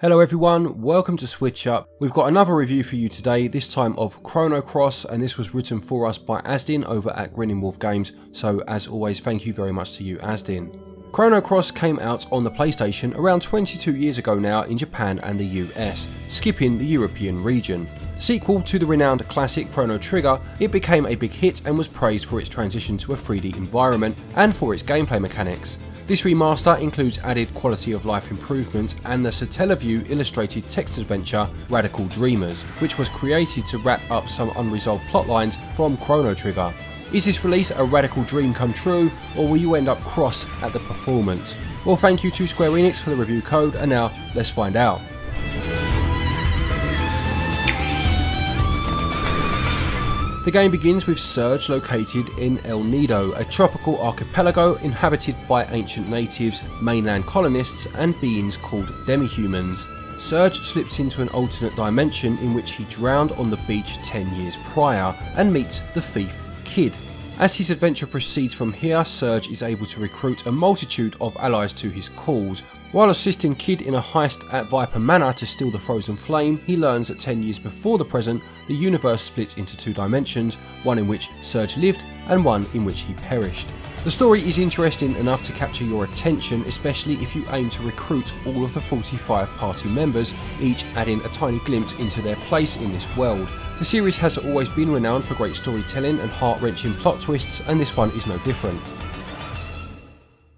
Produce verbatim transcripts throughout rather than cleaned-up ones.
Hello everyone, welcome to Switch Up. We've got another review for you today, this time of Chrono Cross, and this was written for us by Azdin over at Grinning Wolf Games, so as always thank you very much to you Azdin. Chrono Cross came out on the PlayStation around twenty-two years ago now in Japan and the U S, skipping the European region. Sequel to the renowned classic Chrono Trigger, it became a big hit and was praised for its transition to a three D environment and for its gameplay mechanics. This remaster includes added quality of life improvements and the Satellaview illustrated text adventure Radical Dreamers, which was created to wrap up some unresolved plotlines from Chrono Trigger. Is this release a radical dream come true, or will you end up crossed at the performance? Well, thank you to Square Enix for the review code, and now let's find out. The game begins with Surge located in El Nido, a tropical archipelago inhabited by ancient natives, mainland colonists and beings called demihumans. Surge slips into an alternate dimension in which he drowned on the beach ten years prior and meets the thief Kid. As his adventure proceeds from here, Surge is able to recruit a multitude of allies to his cause. While assisting Kid in a heist at Viper Manor to steal the Frozen Flame, he learns that ten years before the present, the universe splits into two dimensions, one in which Surge lived and one in which he perished. The story is interesting enough to capture your attention, especially if you aim to recruit all of the forty-five party members, each adding a tiny glimpse into their place in this world. The series has always been renowned for great storytelling and heart-wrenching plot twists, and this one is no different.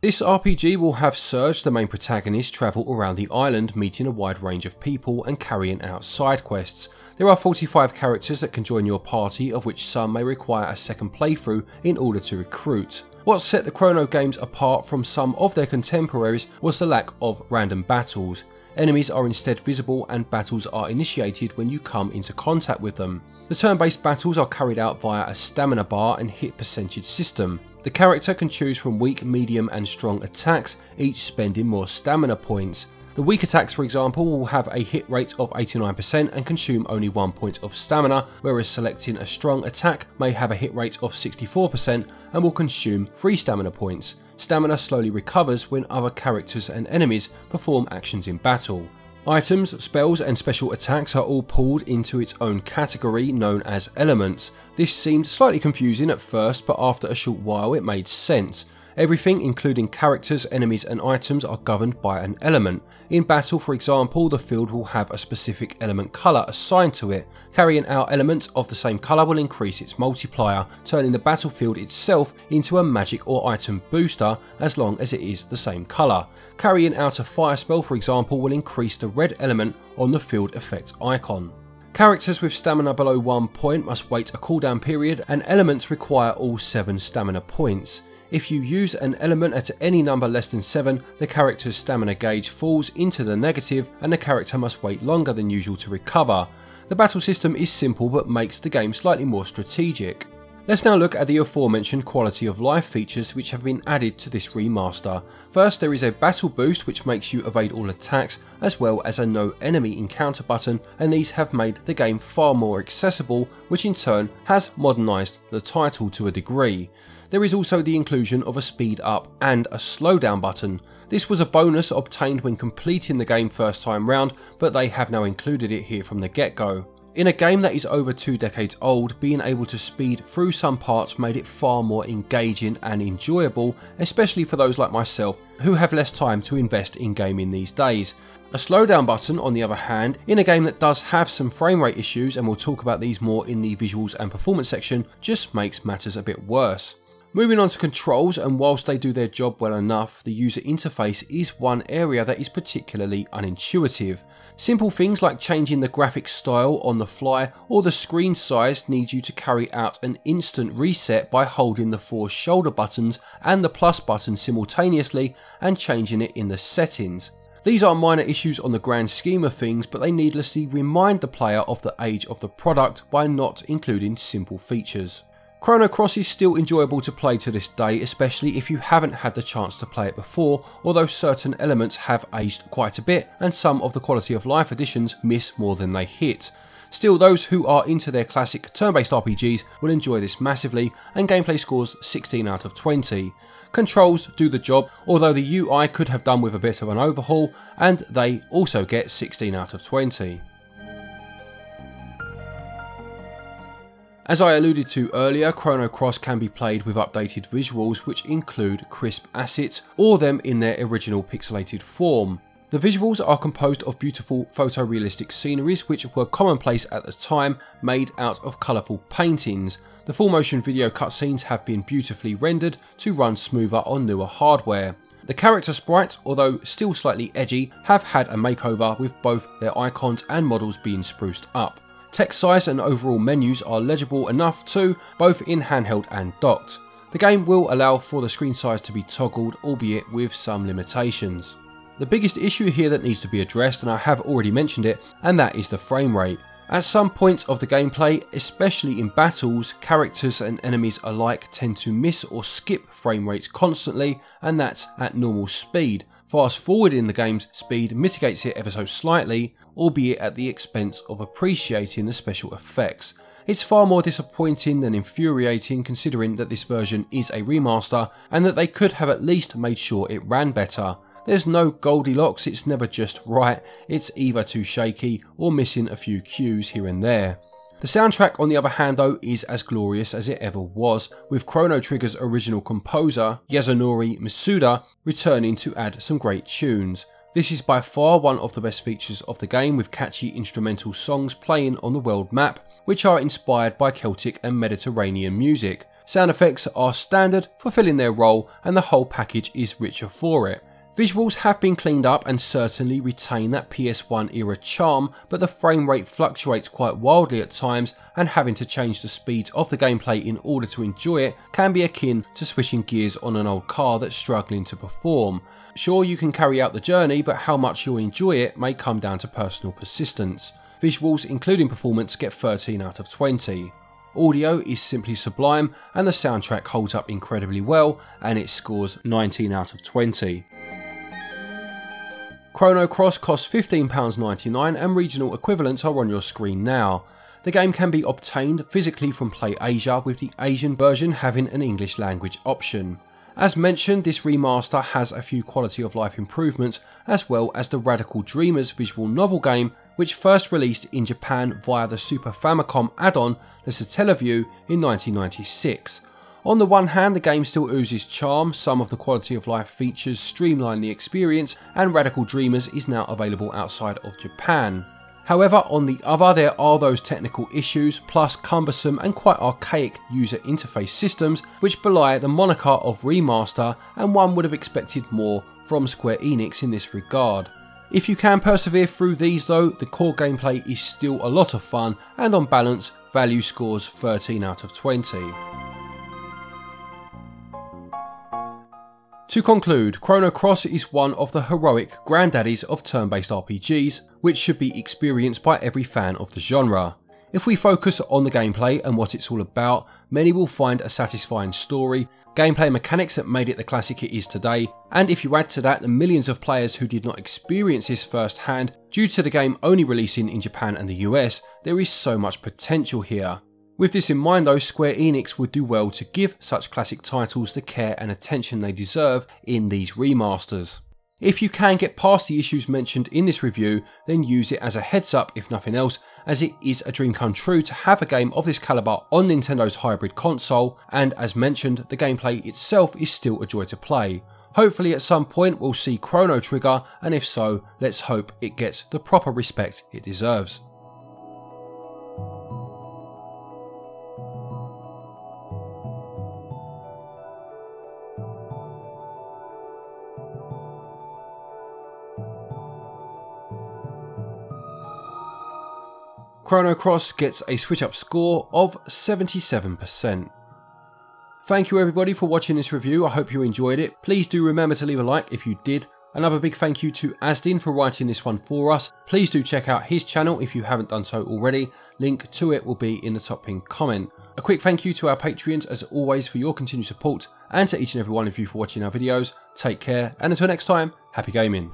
This R P G will have Surge, the main protagonist, travel around the island, meeting a wide range of people and carrying out side quests. There are forty-five characters that can join your party, of which some may require a second playthrough in order to recruit. What set the Chrono games apart from some of their contemporaries was the lack of random battles. Enemies are instead visible and battles are initiated when you come into contact with them. The turn-based battles are carried out via a stamina bar and hit percentage system. The character can choose from weak, medium and strong attacks, each spending more stamina points. The weak attacks, for example, will have a hit rate of eighty-nine percent and consume only one point of stamina, whereas selecting a strong attack may have a hit rate of sixty-four percent and will consume three stamina points. Stamina slowly recovers when other characters and enemies perform actions in battle. Items, spells and special attacks are all pulled into its own category known as elements. This seemed slightly confusing at first, but after a short while it made sense. Everything, including characters, enemies and items, are governed by an element. In battle, for example, the field will have a specific element colour assigned to it. Carrying out elements of the same colour will increase its multiplier, turning the battlefield itself into a magic or item booster as long as it is the same colour. Carrying out a fire spell, for example, will increase the red element on the field effect icon. Characters with stamina below one point must wait a cooldown period, and elements require all seven stamina points. If you use an element at any number less than seven, the character's stamina gauge falls into the negative and the character must wait longer than usual to recover. The battle system is simple but makes the game slightly more strategic. Let's now look at the aforementioned quality of life features which have been added to this remaster. First, there is a battle boost which makes you evade all attacks, as well as a no enemy encounter button, and these have made the game far more accessible, which in turn has modernised the title to a degree. There is also the inclusion of a speed up and a slowdown button. This was a bonus obtained when completing the game first time round, but they have now included it here from the get-go. In a game that is over two decades old, being able to speed through some parts made it far more engaging and enjoyable, especially for those like myself who have less time to invest in gaming these days. A slowdown button, on the other hand, in a game that does have some frame rate issues, and we'll talk about these more in the visuals and performance section, just makes matters a bit worse. Moving on to controls, and whilst they do their job well enough, the user interface is one area that is particularly unintuitive. Simple things like changing the graphic style on the fly or the screen size need you to carry out an instant reset by holding the four shoulder buttons and the plus button simultaneously and changing it in the settings. These are minor issues on the grand scheme of things, but they needlessly remind the player of the age of the product by not including simple features. Chrono Cross is still enjoyable to play to this day, especially if you haven't had the chance to play it before, although certain elements have aged quite a bit and some of the quality of life additions miss more than they hit. Still, those who are into their classic turn-based R P Gs will enjoy this massively, and gameplay scores sixteen out of twenty. Controls do the job, although the U I could have done with a bit of an overhaul, and they also get sixteen out of twenty. As I alluded to earlier, Chrono Cross can be played with updated visuals which include crisp assets or them in their original pixelated form. The visuals are composed of beautiful photorealistic sceneries which were commonplace at the time, made out of colourful paintings. The full motion video cutscenes have been beautifully rendered to run smoother on newer hardware. The character sprites, although still slightly edgy, have had a makeover with both their icons and models being spruced up. Text size and overall menus are legible enough too, both in handheld and docked. The game will allow for the screen size to be toggled, albeit with some limitations. The biggest issue here that needs to be addressed, and I have already mentioned it, and that is the frame rate. At some points of the gameplay, especially in battles, characters and enemies alike tend to miss or skip frame rates constantly, and that's at normal speed. Fast forwarding the game's speed mitigates it ever so slightly, albeit at the expense of appreciating the special effects. It's far more disappointing than infuriating, considering that this version is a remaster and that they could have at least made sure it ran better. There's no Goldilocks, it's never just right, it's either too shaky or missing a few cues here and there. The soundtrack, on the other hand though, is as glorious as it ever was, with Chrono Trigger's original composer, Yasunori Masuda, returning to add some great tunes. This is by far one of the best features of the game, with catchy instrumental songs playing on the world map, which are inspired by Celtic and Mediterranean music. Sound effects are standard, fulfilling their role, and the whole package is richer for it. Visuals have been cleaned up and certainly retain that P S one era charm, but the frame rate fluctuates quite wildly at times, and having to change the speeds of the gameplay in order to enjoy it can be akin to switching gears on an old car that's struggling to perform. Sure, you can carry out the journey, but how much you'll enjoy it may come down to personal persistence. Visuals, including performance, get thirteen out of twenty. Audio is simply sublime, and the soundtrack holds up incredibly well, and it scores nineteen out of twenty. Chrono Cross costs fifteen pounds ninety-nine and regional equivalents are on your screen now. The game can be obtained physically from PlayAsia, with the Asian version having an English language option. As mentioned, this remaster has a few quality of life improvements, as well as the Radical Dreamers visual novel game, which first released in Japan via the Super Famicom add-on, the Satellaview, in nineteen ninety-six. On the one hand, the game still oozes charm, some of the quality of life features streamline the experience, and Radical Dreamers is now available outside of Japan. However, on the other, there are those technical issues, plus cumbersome and quite archaic user interface systems, which belie the moniker of remaster, and one would have expected more from Square Enix in this regard. If you can persevere through these though, the core gameplay is still a lot of fun, and on balance, value scores thirteen out of twenty. To conclude, Chrono Cross is one of the heroic granddaddies of turn-based R P Gs, which should be experienced by every fan of the genre. If we focus on the gameplay and what it's all about, many will find a satisfying story, gameplay mechanics that made it the classic it is today, and if you add to that the millions of players who did not experience this firsthand due to the game only releasing in Japan and the U S, there is so much potential here. With this in mind though, Square Enix would do well to give such classic titles the care and attention they deserve in these remasters. If you can get past the issues mentioned in this review, then use it as a heads up if nothing else, as it is a dream come true to have a game of this caliber on Nintendo's hybrid console, and as mentioned, the gameplay itself is still a joy to play. Hopefully at some point we'll see Chrono Trigger, and if so, let's hope it gets the proper respect it deserves. Chrono Cross gets a Switch Up score of seventy-seven percent. Thank you everybody for watching this review, I hope you enjoyed it. Please do remember to leave a like if you did. Another big thank you to Azdin for writing this one for us. Please do check out his channel if you haven't done so already, link to it will be in the top pinned comment. A quick thank you to our Patreons as always for your continued support, and to each and every one of you for watching our videos. Take care, and until next time, happy gaming.